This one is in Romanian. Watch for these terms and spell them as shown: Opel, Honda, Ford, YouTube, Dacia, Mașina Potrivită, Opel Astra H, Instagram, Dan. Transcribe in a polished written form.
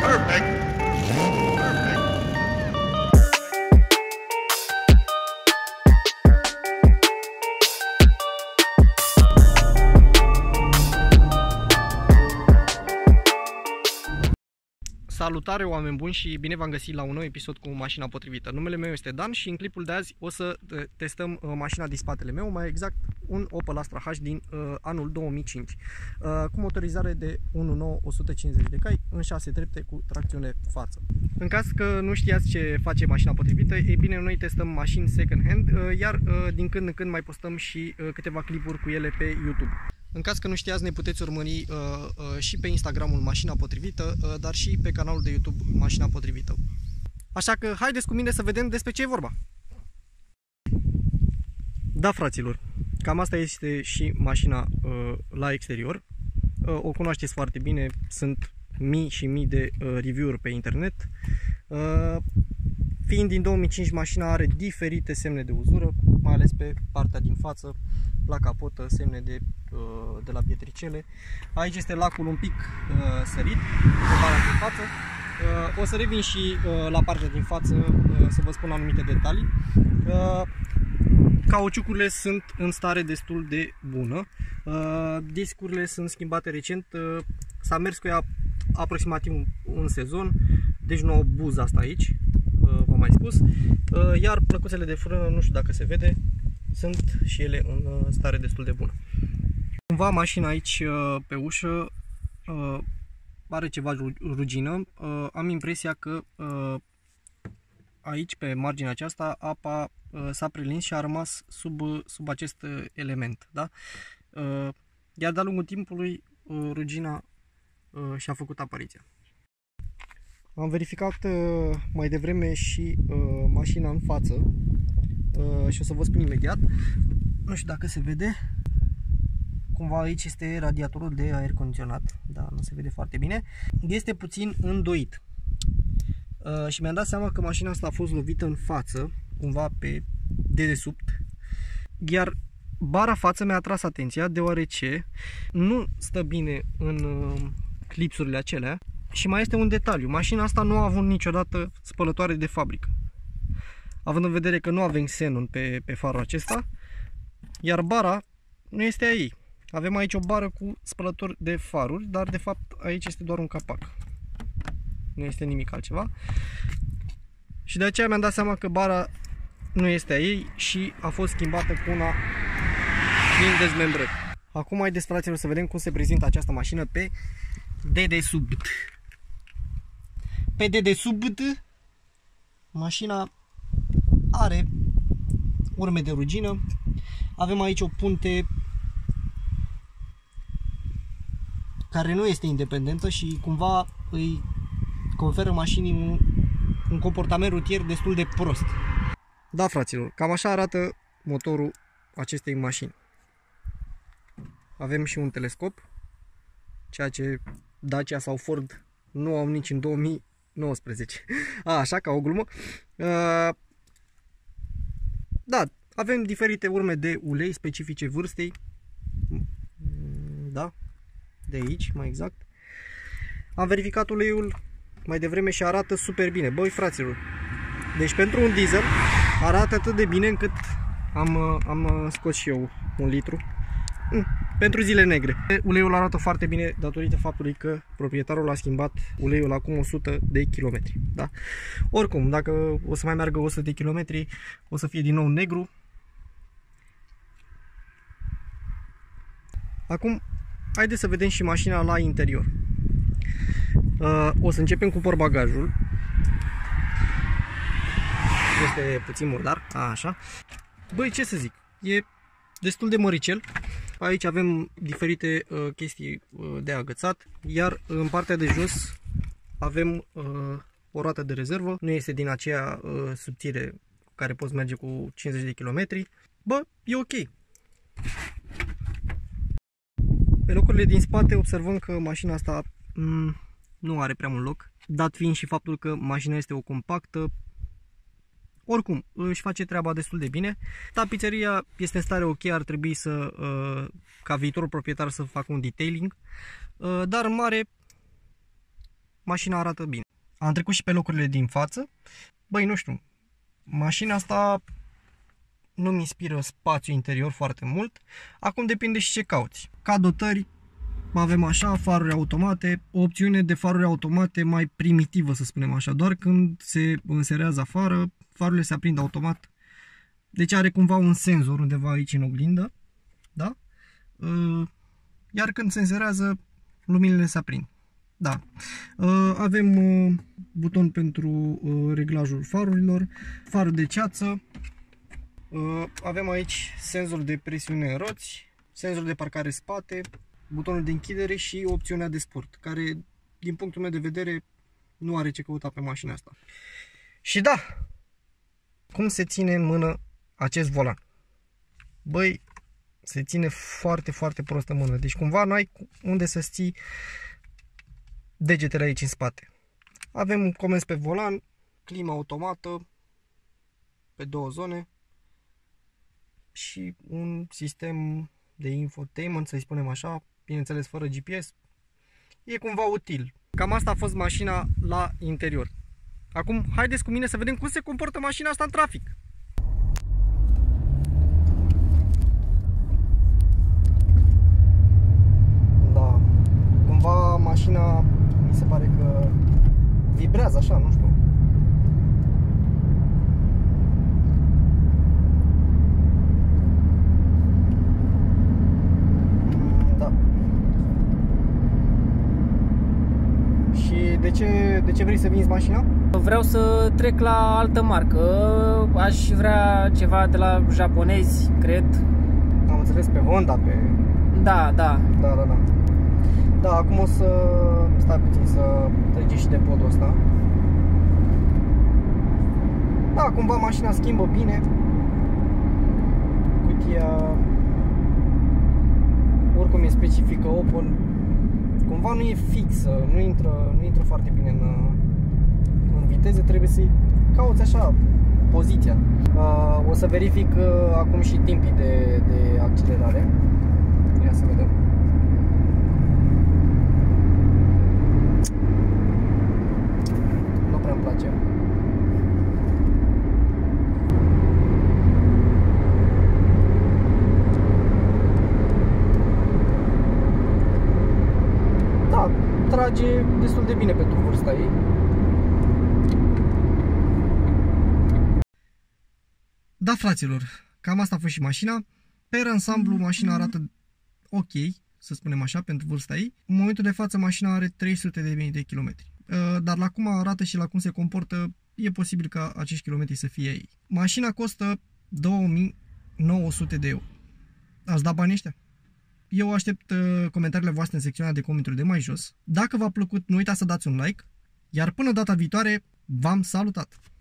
Perfect. Salutare, oameni buni, și bine v-am găsit la un nou episod cu Mașina Potrivită. Numele meu este Dan și în clipul de azi o să testăm mașina din spatele meu, mai exact un Opel Astra H din anul 2005, cu motorizare de 1.9 150 de cai, în 6 trepte cu tracțiune față. În caz că nu știați ce face Mașina Potrivită, ei bine, noi testăm mașini second hand, iar din când în când mai postăm și câteva clipuri cu ele pe YouTube. În caz că nu știați, ne puteți urmări și pe Instagramul Mașina Potrivită, dar și pe canalul de YouTube Mașina Potrivită. Așa că haideți cu mine să vedem despre ce e vorba. Da, fraților, cam asta este și mașina la exterior. O cunoașteți foarte bine, sunt mii și mii de review-uri pe internet. Fiind din 2005, mașina are diferite semne de uzură, mai ales pe partea din față, la capotă, semne de la pietricele. Aici este lacul un pic sărit, pe partea din față. O să revin și la partea din față să vă spun anumite detalii. Cauciucurile sunt în stare destul de bună. Discurile sunt schimbate recent. S-a mers cu ea aproximativ un sezon, deci nu au buza asta aici, v-am mai spus. Iar plăcuțele de frână, nu știu dacă se vede, sunt și ele în stare destul de bună. Cumva mașina aici pe ușă are ceva rugină. Am impresia că aici, pe marginea aceasta, apa s-a prelins și a rămas sub acest element, da? Iar de-a lungul timpului rugina și-a făcut apariția. Am verificat mai devreme și mașina în față și o să vă spun imediat. Nu știu dacă se vede. Cumva aici este radiatorul de aer condiționat, dar nu se vede foarte bine. Este puțin îndoit. Și mi-am dat seama că mașina asta a fost lovită în față, cumva pe dedesubt. Iar bara față mi-a atras atenția, deoarece nu stă bine în clipsurile acelea. Și mai este un detaliu: mașina asta nu a avut niciodată spălătoare de fabrică, având în vedere că nu avem xenon pe farul acesta, iar bara nu este a ei. Avem aici o bară cu spălător de faruri, dar de fapt aici este doar un capac, nu este nimic altceva. Și de aceea mi-am dat seama că bara nu este a ei și a fost schimbată cu una din dezmembrări. Acum, haideți, fraților, să vedem cum se prezintă această mașină pe dedesubt. Pe dedesubt, mașina are urme de rugină. Avem aici o punte care nu este independentă și cumva îi conferă mașinii un comportament rutier destul de prost. Da, fraților, cam așa arată motorul acestei mașini. Avem și un telescop, ceea ce Dacia sau Ford nu au nici în 2019. Așa, ca o glumă. Da, avem diferite urme de ulei specifice vârstei. Da, de aici, mai exact. Am verificat uleiul mai devreme și arată super bine. Băi, fraților, deci pentru un diesel arată atât de bine încât am scos și eu un litru. Pentru zile negre. Uleiul arată foarte bine datorită faptului că proprietarul a schimbat uleiul acum 100 de kilometri. Da? Oricum, dacă o să mai meargă 100 de kilometri, o să fie din nou negru. Acum, haideți să vedem și mașina la interior. O să începem cu portbagajul. Este puțin murdar. Așa. Băi, ce să zic, e destul de măricel. Aici avem diferite chestii de agățat, iar în partea de jos avem o roată de rezervă. Nu este din aceea subțire cu care poți merge cu 50 de kilometri. Bă, e ok. Pe locurile din spate observăm că mașina asta nu are prea mult loc, dat fiind și faptul că mașina este o compactă. Oricum, își face treaba destul de bine. Tapiseria este în stare ok, ar trebui să, ca viitorul proprietar, să facă un detailing, dar în mare mașina arată bine. Am trecut și pe locurile din față. Băi, nu știu, mașina asta nu mi inspiră spațiu interior foarte mult. Acum depinde și ce cauți. Ca dotări avem așa, faruri automate, o opțiune de faruri automate mai primitivă, să spunem așa, doar când se înserează afară, farurile se aprind automat. Deci are cumva un senzor undeva aici în oglindă, da? Iar când se înserează, luminile se aprind. Da. Avem buton pentru reglajul farurilor, far de ceață, avem aici senzor de presiune în roți, senzor de parcare spate, butonul de închidere și opțiunea de sport, care, din punctul meu de vedere, nu are ce căuta pe mașina asta. Și da, cum se ține în mână acest volan? Băi, se ține foarte, foarte prost în mână. Deci cumva n-ai unde să-ți ții degetele aici în spate. Avem un comenzi pe volan, clima automată pe două zone și un sistem de infotainment, să-i spunem așa, bineînțeles fără GPS. E cumva util. Cam asta a fost mașina la interior. Acum, haideți cu mine să vedem cum se comportă mașina asta în trafic. Da, cumva mașina mi se pare că vibrează așa, nu știu. De ce vrei să vinzi mașina? Vreau să trec la altă marcă. Aș vrea ceva de la japonezi, cred. Am înțeles, pe Honda, pe... Da. Da, acum o să... Stai puțin să treci și de podul ăsta. Da, cumva mașina schimbă bine. Cutia... Oricum e specifică Opel. Cumva nu e fixă, nu intră foarte bine în viteze, trebuie să-i cauți așa poziția. O să verific acum și timpii de accelerare. Ia să vedem. Nu prea îmi place. Trage destul de bine pentru vârsta ei. Da, fraților, cam asta a fost și mașina. Pe ansamblu, mașina arată ok, să spunem așa, pentru vârsta ei. În momentul de față, mașina are 300.000 de kilometri. Dar la cum arată și la cum se comportă, e posibil ca acești kilometri să fie ei. Mașina costă 2.900 de euro. Ați dat banii ăștia? Eu aștept comentariile voastre în secțiunea de comentarii de mai jos. Dacă v-a plăcut, nu uitați să dați un like, iar până data viitoare, v-am salutat!